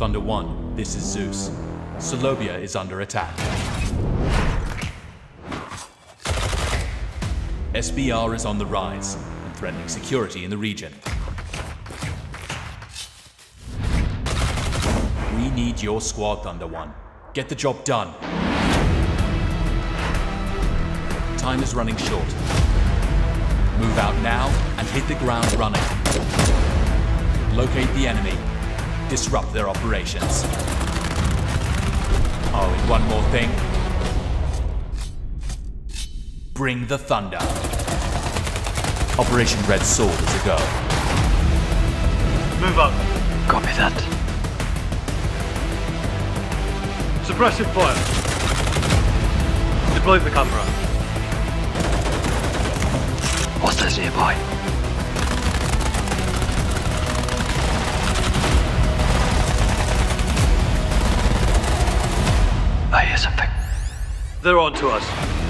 Thunder One, this is Zeus. Solobia is under attack. SBR is on the rise and threatening security in the region. We need your squad, Thunder One. Get the job done. Time is running short. Move out now and hit the ground running. Locate the enemy. Disrupt their operations. Oh, and one more thing. Bring the thunder. Operation Red Sword is a go. Move up. Copy that. Suppressive fire. Deploy the camera. Hostiles nearby. I hear something. They're on to us.